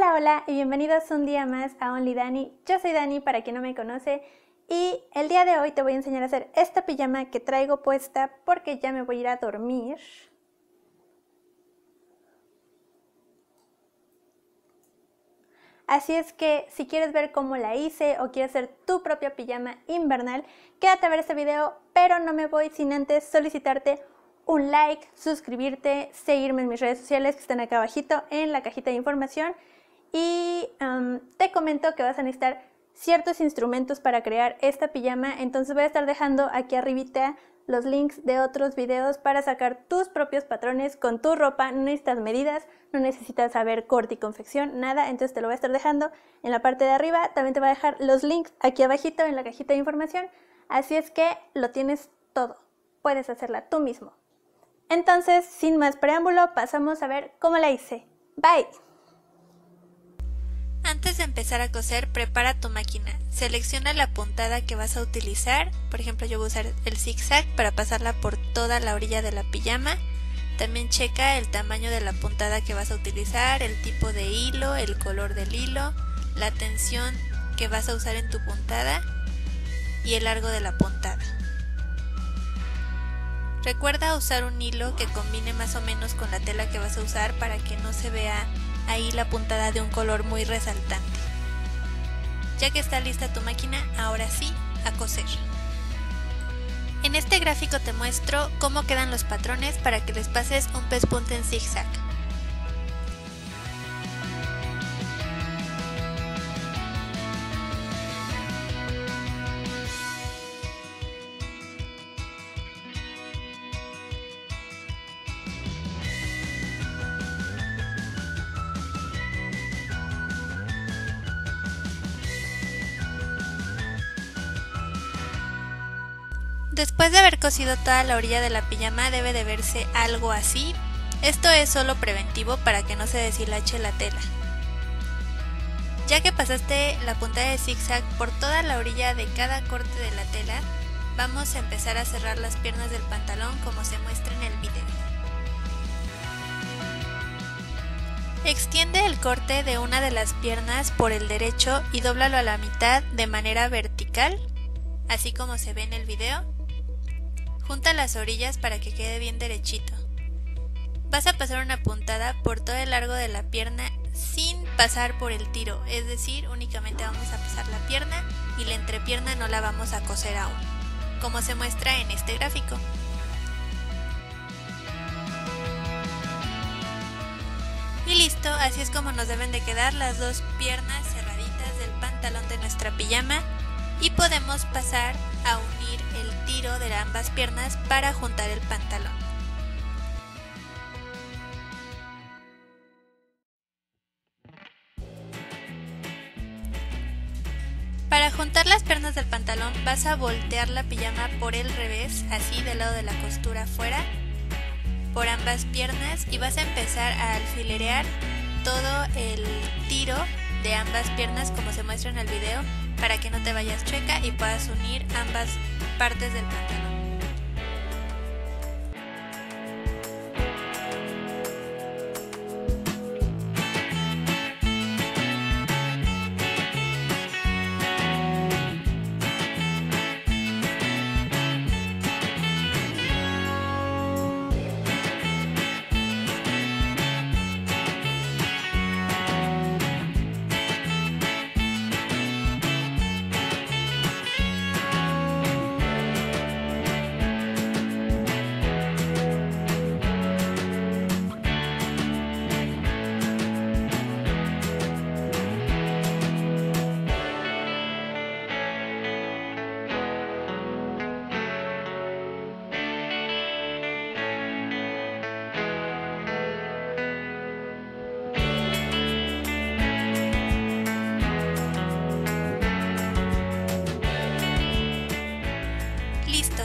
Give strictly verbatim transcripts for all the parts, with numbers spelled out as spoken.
Hola, hola y bienvenidos un día más a Only Danny. Yo soy Dani para quien no me conoce y el día de hoy te voy a enseñar a hacer esta pijama que traigo puesta porque ya me voy a ir a dormir. Así es que si quieres ver cómo la hice o quieres hacer tu propia pijama invernal, quédate a ver este video, pero no me voy sin antes solicitarte un like, suscribirte, seguirme en mis redes sociales que están acá abajito en la cajita de información. Y um, te comento que vas a necesitar ciertos instrumentos para crear esta pijama, entonces voy a estar dejando aquí arribita los links de otros videos para sacar tus propios patrones con tu ropa. No necesitas medidas, no necesitas saber corte y confección, nada, entonces te lo voy a estar dejando en la parte de arriba. También te voy a dejar los links aquí abajito en la cajita de información, así es que lo tienes todo, puedes hacerla tú mismo. Entonces, sin más preámbulo, pasamos a ver cómo la hice. ¡Bye! Antes de empezar a coser, prepara tu máquina. Selecciona la puntada que vas a utilizar. Por ejemplo, yo voy a usar el zigzag para pasarla por toda la orilla de la pijama. También checa el tamaño de la puntada que vas a utilizar, el tipo de hilo, el color del hilo, la tensión que vas a usar en tu puntada y el largo de la puntada. Recuerda usar un hilo que combine más o menos con la tela que vas a usar para que no se vea ahí la puntada de un color muy resaltante. Ya que está lista tu máquina, ahora sí, a coser. En este gráfico te muestro cómo quedan los patrones para que les pases un pespunte en zigzag. Después de haber cosido toda la orilla de la pijama debe de verse algo así. Esto es solo preventivo para que no se deshilache la tela. Ya que pasaste la puntada de zigzag por toda la orilla de cada corte de la tela, vamos a empezar a cerrar las piernas del pantalón como se muestra en el video. Extiende el corte de una de las piernas por el derecho y dóblalo a la mitad de manera vertical, así como se ve en el video. Junta las orillas para que quede bien derechito. Vas a pasar una puntada por todo el largo de la pierna sin pasar por el tiro, es decir, únicamente vamos a pasar la pierna y la entrepierna no la vamos a coser aún, como se muestra en este gráfico. Y listo, así es como nos deben de quedar las dos piernas cerraditas del pantalón de nuestra pijama. Y podemos pasar a unir el tiro de ambas piernas para juntar el pantalón. Para juntar las piernas del pantalón vas a voltear la pijama por el revés, así del lado de la costura afuera, por ambas piernas y vas a empezar a alfilerear todo el tiro de ambas piernas como se muestra en el video, para que no te vayas chueca y puedas unir ambas partes del pantalón.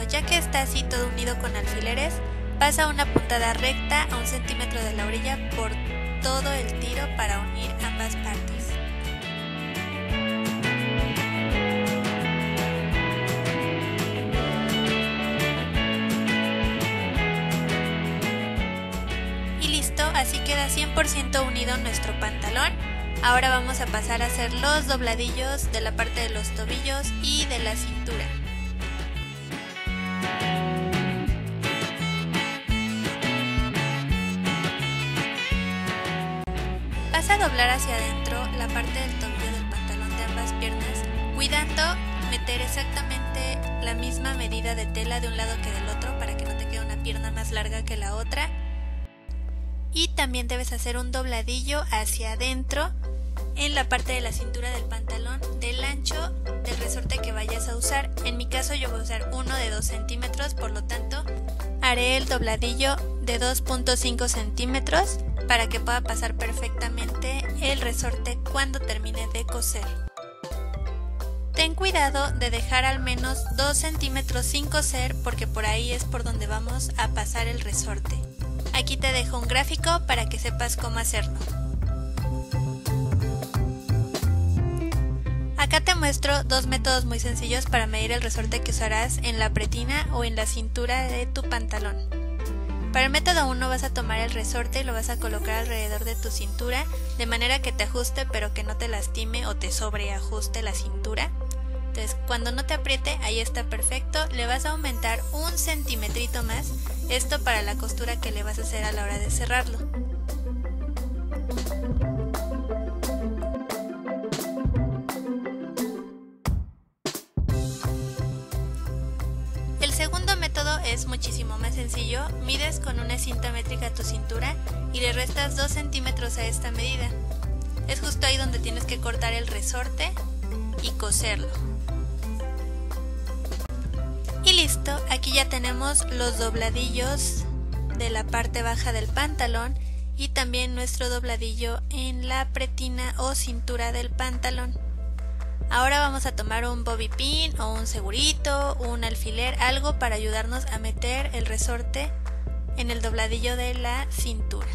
Ya que está así todo unido con alfileres, pasa una puntada recta a un centímetro de la orilla por todo el tiro para unir ambas partes. Y listo, así queda cien por ciento unido nuestro pantalón. Ahora vamos a pasar a hacer los dobladillos de la parte de los tobillos y de la cintura. Vas a doblar hacia adentro la parte del tobillo del pantalón de ambas piernas, cuidando meter exactamente la misma medida de tela de un lado que del otro para que no te quede una pierna más larga que la otra. Y también debes hacer un dobladillo hacia adentro en la parte de la cintura del pantalón del ancho del resorte que vayas a usar. En mi caso yo voy a usar uno de dos centímetros, por lo tanto haré el dobladillo de dos punto cinco centímetros para que pueda pasar perfectamente el resorte cuando termine de coser. Ten cuidado de dejar al menos dos centímetros sin coser porque por ahí es por donde vamos a pasar el resorte. Aquí te dejo un gráfico para que sepas cómo hacerlo. Acá te muestro dos métodos muy sencillos para medir el resorte que usarás en la pretina o en la cintura de tu pantalón. Para el método uno vas a tomar el resorte y lo vas a colocar alrededor de tu cintura de manera que te ajuste pero que no te lastime o te sobreajuste la cintura. Entonces cuando no te apriete, ahí está perfecto, le vas a aumentar un centimetrito más, esto para la costura que le vas a hacer a la hora de cerrarlo. El segundo método es muchísimo más sencillo, mides con una cinta métrica tu cintura y le restas dos centímetros a esta medida. Es justo ahí donde tienes que cortar el resorte y coserlo. Y listo, aquí ya tenemos los dobladillos de la parte baja del pantalón y también nuestro dobladillo en la pretina o cintura del pantalón. Ahora vamos a tomar un bobby pin o un segurito, un alfiler, algo para ayudarnos a meter el resorte en el dobladillo de la cintura.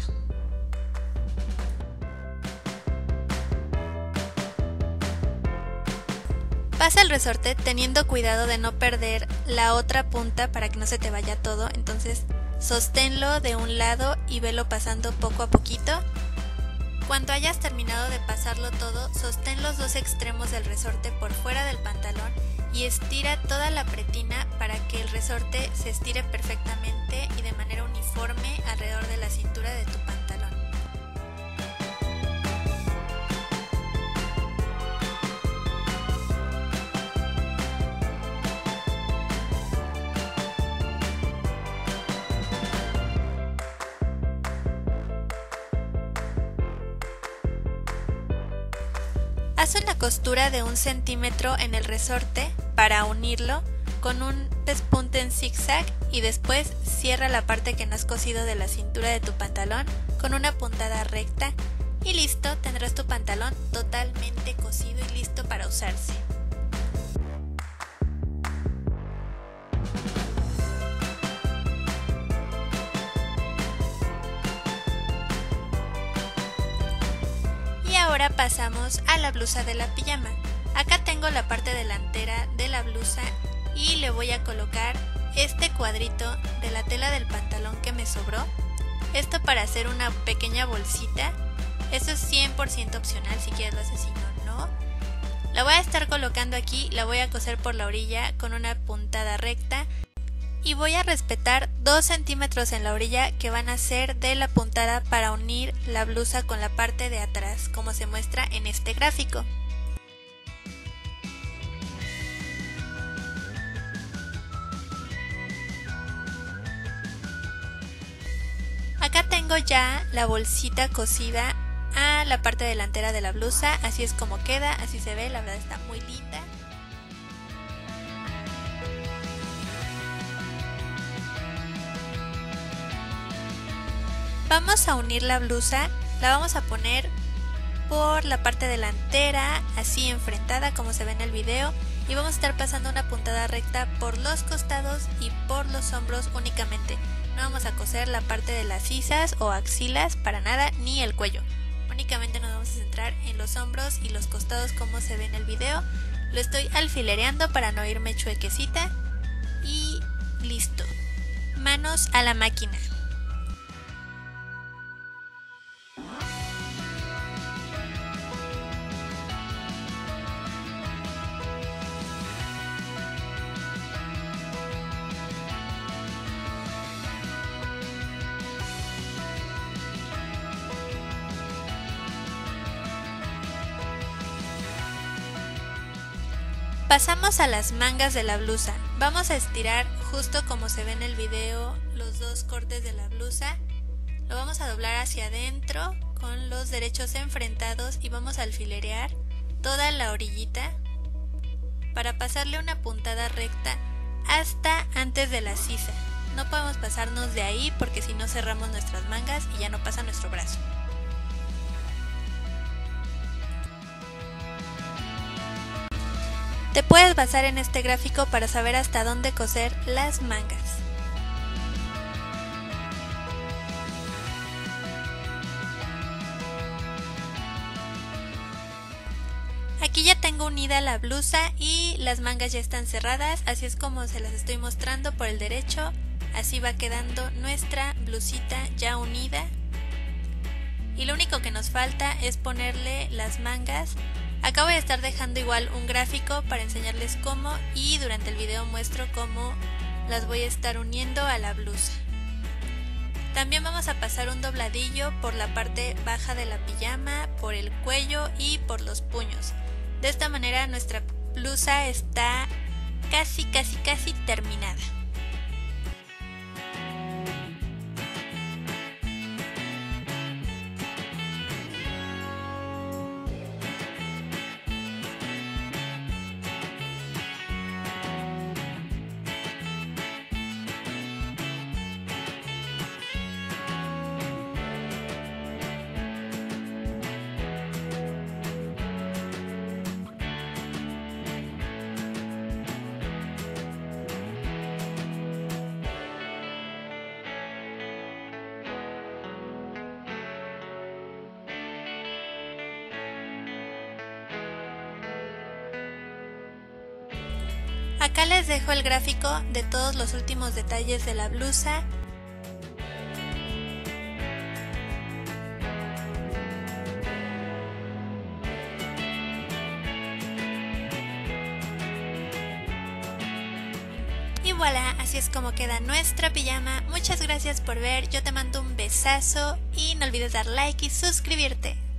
Pasa el resorte teniendo cuidado de no perder la otra punta para que no se te vaya todo, entonces sosténlo de un lado y velo pasando poco a poquito. Cuando hayas terminado de pasarlo todo, sostén los dos extremos del resorte por fuera del pantalón y estira toda la pretina para que el resorte se estire perfectamente y de manera uniforme alrededor de la cintura de tu pantalón. Haz una costura de un centímetro en el resorte para unirlo con un despunte en zigzag y después cierra la parte que no has cosido de la cintura de tu pantalón con una puntada recta y listo, tendrás tu pantalón totalmente cosido y listo para usarse. Ahora pasamos a la blusa de la pijama. Acá tengo la parte delantera de la blusa y le voy a colocar este cuadrito de la tela del pantalón que me sobró. Esto para hacer una pequeña bolsita. Esto es cien por ciento opcional, si quieres lo haces, si no, no. La voy a estar colocando aquí, la voy a coser por la orilla con una puntada recta y voy a respetar dos centímetros en la orilla que van a ser de la puntada para unir la blusa con la parte de atrás, como se muestra en este gráfico. Acá tengo ya la bolsita cosida a la parte delantera de la blusa, así es como queda, así se ve, la verdad está muy linda. Vamos a unir la blusa, la vamos a poner por la parte delantera, así enfrentada como se ve en el video, y vamos a estar pasando una puntada recta por los costados y por los hombros únicamente. No vamos a coser la parte de las sisas o axilas para nada, ni el cuello. Únicamente nos vamos a centrar en los hombros y los costados como se ve en el video. Lo estoy alfilereando para no irme chuequecita y listo. Manos a la máquina. Pasamos a las mangas de la blusa. Vamos a estirar justo como se ve en el video los dos cortes de la blusa. Lo vamos a doblar hacia adentro con los derechos enfrentados y vamos a alfilerear toda la orillita para pasarle una puntada recta hasta antes de la sisa. No podemos pasarnos de ahí porque si no cerramos nuestras mangas y ya no pasa nuestro brazo. Te puedes basar en este gráfico para saber hasta dónde coser las mangas. Aquí ya tengo unida la blusa y las mangas ya están cerradas, así es como se las estoy mostrando por el derecho. Así va quedando nuestra blusita ya unida. Y lo único que nos falta es ponerle las mangas. Acá voy a estar dejando igual un gráfico para enseñarles cómo y durante el video muestro cómo las voy a estar uniendo a la blusa. También vamos a pasar un dobladillo por la parte baja de la pijama, por el cuello y por los puños. De esta manera nuestra blusa está casi casi casi terminada. Acá les dejo el gráfico de todos los últimos detalles de la blusa. Y voilà, así es como queda nuestra pijama. Muchas gracias por ver, yo te mando un besazo y no olvides dar like y suscribirte.